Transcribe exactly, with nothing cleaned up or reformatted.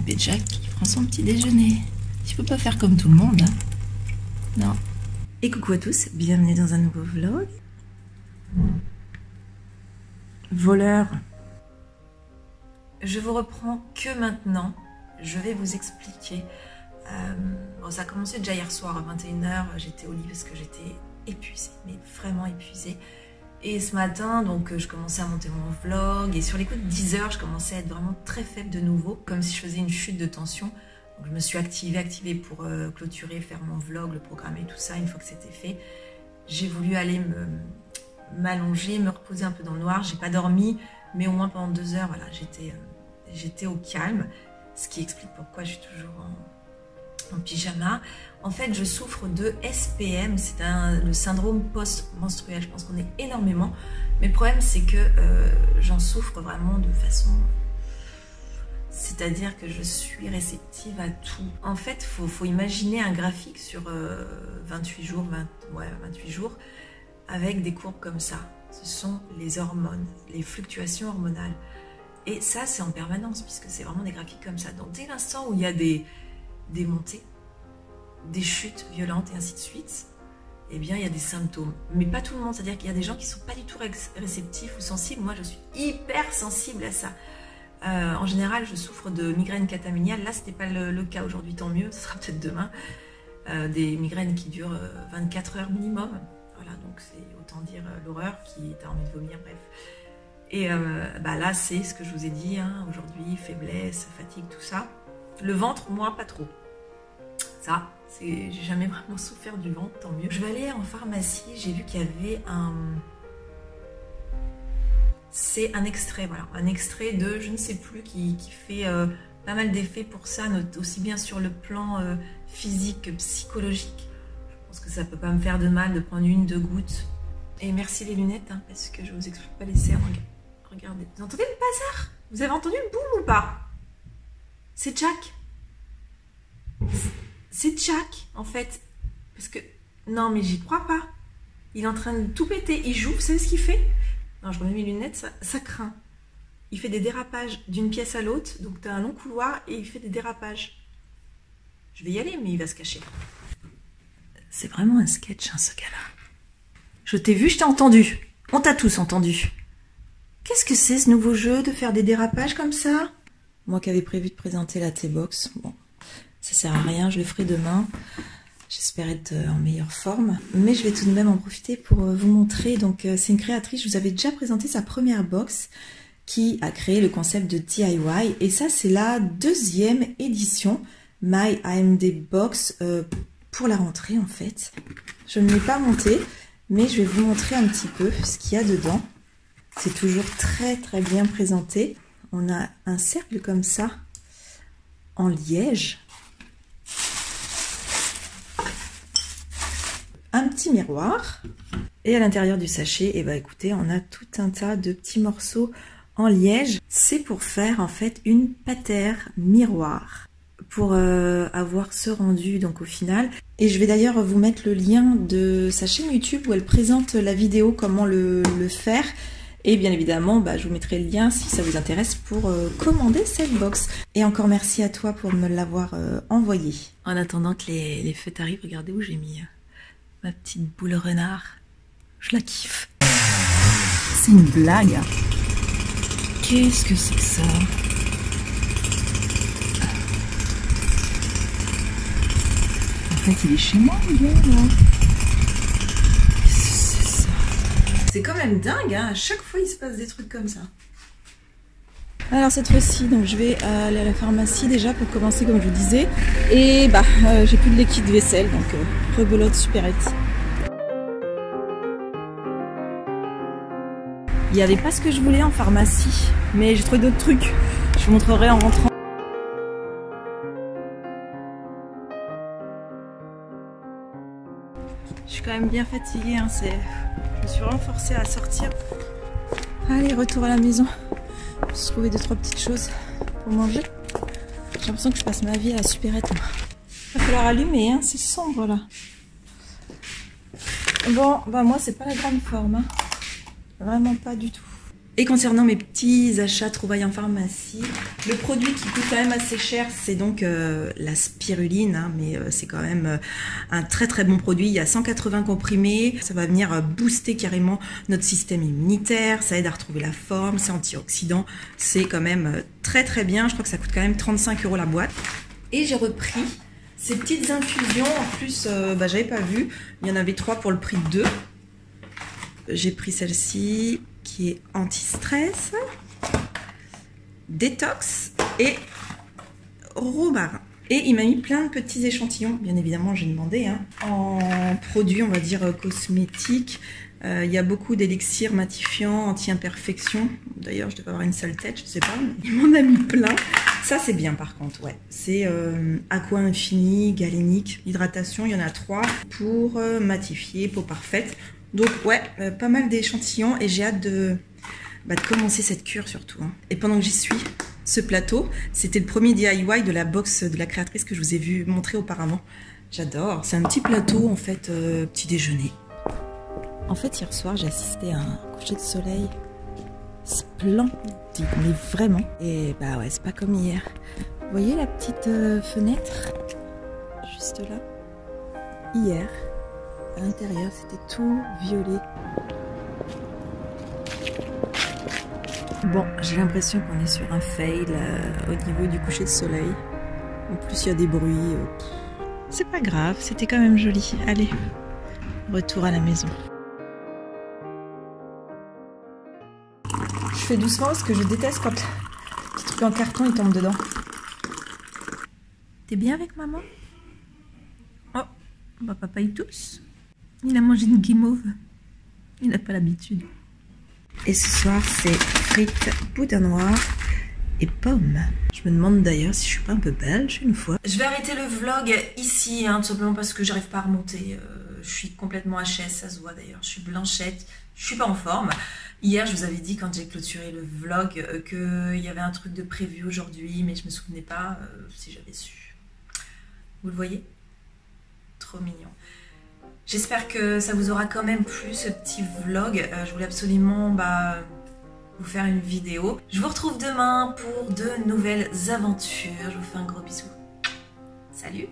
bébé Jack qui prend son petit déjeuner. Je peux pas faire comme tout le monde, hein. Non. Et coucou à tous, bienvenue dans un nouveau vlog. Voleur. Je vous reprends que maintenant. Je vais vous expliquer. Euh, bon, ça a commencé déjà hier soir à vingt et une heures. J'étais au lit parce que j'étais épuisée, mais vraiment épuisée. Et ce matin, donc, je commençais à monter mon vlog. Et sur les coups de dix heures, je commençais à être vraiment très faible de nouveau, comme si je faisais une chute de tension. Donc, je me suis activée, activée pour euh, clôturer, faire mon vlog, le programmer, tout ça. Une fois que c'était fait, j'ai voulu aller m'allonger, me, me reposer un peu dans le noir. J'ai pas dormi, mais au moins pendant deux heures, voilà, j'étais euh, j'étais au calme. Ce qui explique pourquoi je suis toujours en, en pyjama. En fait, je souffre de S P M, c'est le syndrome post-menstruel. Je pense qu'on est énormément. Mais le problème, c'est que euh, j'en souffre vraiment de façon... C'est-à-dire que je suis réceptive à tout. En fait, il faut, faut imaginer un graphique sur euh, vingt-huit jours, vingt, ouais, vingt-huit jours avec des courbes comme ça. Ce sont les hormones, les fluctuations hormonales. Et ça, c'est en permanence, puisque c'est vraiment des graphiques comme ça. Donc, dès l'instant où il y a des, des montées, des chutes violentes et ainsi de suite, eh bien, il y a des symptômes. Mais pas tout le monde, c'est-à-dire qu'il y a des gens qui ne sont pas du tout ré réceptifs ou sensibles. Moi, je suis hyper sensible à ça. Euh, en général, je souffre de migraines cataméniales. Là, ce n'était pas le, le cas aujourd'hui, tant mieux, ce sera peut-être demain. Euh, des migraines qui durent euh, vingt-quatre heures minimum. Voilà, donc c'est autant dire euh, l'horreur qui t'a envie de vomir, bref. Et euh, bah là, c'est ce que je vous ai dit, hein, aujourd'hui, faiblesse, fatigue, tout ça. Le ventre, moi, pas trop. Ça, j'ai jamais vraiment souffert du ventre, tant mieux. Je vais aller en pharmacie, j'ai vu qu'il y avait un... C'est un extrait, voilà, un extrait de je ne sais plus qui, qui fait euh, pas mal d'effets pour ça, aussi bien sur le plan euh, physique que psychologique. Je pense que ça peut pas me faire de mal de prendre une, deux gouttes. Et merci les lunettes, hein, parce que je vous explique pas les cernes. Regardez, vous entendez le bazar? Vous avez entendu le boum ou pas? C'est Jack. C'est Jack, en fait. Parce que, non, mais j'y crois pas. Il est en train de tout péter. Il joue, vous savez ce qu'il fait? Non, je remets mes lunettes, ça, ça craint. Il fait des dérapages d'une pièce à l'autre. Donc, tu as un long couloir et il fait des dérapages. Je vais y aller, mais il va se cacher. C'est vraiment un sketch, hein, ce gars-là. Je t'ai vu, je t'ai entendu. On t'a tous entendu. Qu'est-ce que c'est ce nouveau jeu de faire des dérapages comme ça? Moi qui avais prévu de présenter la T-Box, bon, ça sert à rien, je le ferai demain. J'espère être en meilleure forme. Mais je vais tout de même en profiter pour vous montrer. Donc, c'est une créatrice, je vous avais déjà présenté sa première box qui a créé le concept de D I Y. Et ça, c'est la deuxième édition My A M D Box euh, pour la rentrée en fait. Je ne l'ai pas montée. Mais je vais vous montrer un petit peu ce qu'il y a dedans. C'est toujours très très bien présenté. On a un cercle comme ça en liège. Un petit miroir. Et à l'intérieur du sachet, eh ben, écoutez, on a tout un tas de petits morceaux en liège. C'est pour faire en fait une patère miroir. Pour euh, avoir ce rendu donc au final. Et je vais d'ailleurs vous mettre le lien de sa chaîne YouTube où elle présente la vidéo comment le, le faire. Et bien évidemment, bah, je vous mettrai le lien si ça vous intéresse pour euh, commander cette box. Et encore merci à toi pour me l'avoir euh, envoyée. En attendant que les, les fêtes arrivent, regardez où j'ai mis euh, ma petite boule renard. Je la kiffe. C'est une blague. Qu'est-ce que c'est que ça ? Il est chez moi, c'est ça. C'est quand même dingue, hein, à chaque fois il se passe des trucs comme ça. Alors cette fois-ci, donc je vais aller à la pharmacie déjà pour commencer comme je vous disais. Et bah euh, j'ai plus de liquide vaisselle, donc euh, rebelote supérette. Il n'y avait pas ce que je voulais en pharmacie, mais j'ai trouvé d'autres trucs. Je vous montrerai en rentrant. Je suis quand même bien fatiguée, hein, je me suis vraiment forcée à sortir. Allez, retour à la maison. Je me suis trouvé deux trois petites choses pour manger. J'ai l'impression que je passe ma vie à la supérette. Il va falloir allumer, hein, c'est sombre là. Bon, bah moi c'est pas la grande forme, hein. Vraiment pas du tout. Et concernant mes petits achats trouvailles en pharmacie, le produit qui coûte quand même assez cher, c'est donc euh, la spiruline, hein, mais euh, c'est quand même euh, un très très bon produit. Il y a cent quatre-vingts comprimés, ça va venir euh, booster carrément notre système immunitaire, ça aide à retrouver la forme, c'est antioxydant, c'est quand même euh, très très bien. Je crois que ça coûte quand même trente-cinq euros la boîte. Et j'ai repris ces petites infusions, en plus euh, bah, j'avais pas vu, il y en avait trois pour le prix de deux. J'ai pris celle-ci qui est anti-stress, détox et romarin. Et il m'a mis plein de petits échantillons, bien évidemment j'ai demandé, hein, en produits on va dire cosmétiques. Euh, il y a beaucoup d'élixirs matifiants, anti-imperfection. D'ailleurs je devais avoir une sale tête, je sais pas, mais il m'en a mis plein. Ça c'est bien par contre, ouais. C'est euh, Aqua Infini, galénique, hydratation, il y en a trois pour euh, matifier, peau parfaite. Donc ouais, euh, pas mal d'échantillons et j'ai hâte de, bah, de commencer cette cure surtout, hein. Et pendant que j'y suis, ce plateau, c'était le premier D I Y de la box de la créatrice que je vous ai vu montrer auparavant. J'adore, c'est un petit plateau en fait, euh, petit déjeuner. En fait hier soir j'ai assisté à un coucher de soleil splendide, mais vraiment. Et bah ouais, c'est pas comme hier. Vous voyez la petite euh, fenêtre, juste là. Hier, à l'intérieur, c'était tout violet. Bon, j'ai l'impression qu'on est sur un fail euh, au niveau du coucher de soleil. En plus, il y a des bruits. Euh... C'est pas grave, c'était quand même joli. Allez, retour à la maison. Je fais doucement parce que je déteste quand le truc en carton il tombe dedans. T'es bien avec maman? Oh, bah papa y tousse. Il a mangé une guimauve. Il n'a pas l'habitude. Et ce soir, c'est frites, boudin noir et pommes. Je me demande d'ailleurs si je suis pas un peu belge une fois. Je vais arrêter le vlog ici, hein, tout simplement parce que j'arrive pas à remonter. Euh, je suis complètement H S, ça se voit d'ailleurs. Je suis blanchette, je suis pas en forme. Hier, je vous avais dit quand j'ai clôturé le vlog euh, qu'il y avait un truc de prévu aujourd'hui, mais je me souvenais pas euh, si j'avais su. Vous le voyez? Trop mignon. J'espère que ça vous aura quand même plu ce petit vlog. Euh, je voulais absolument bah, vous faire une vidéo. Je vous retrouve demain pour de nouvelles aventures. Je vous fais un gros bisou. Salut!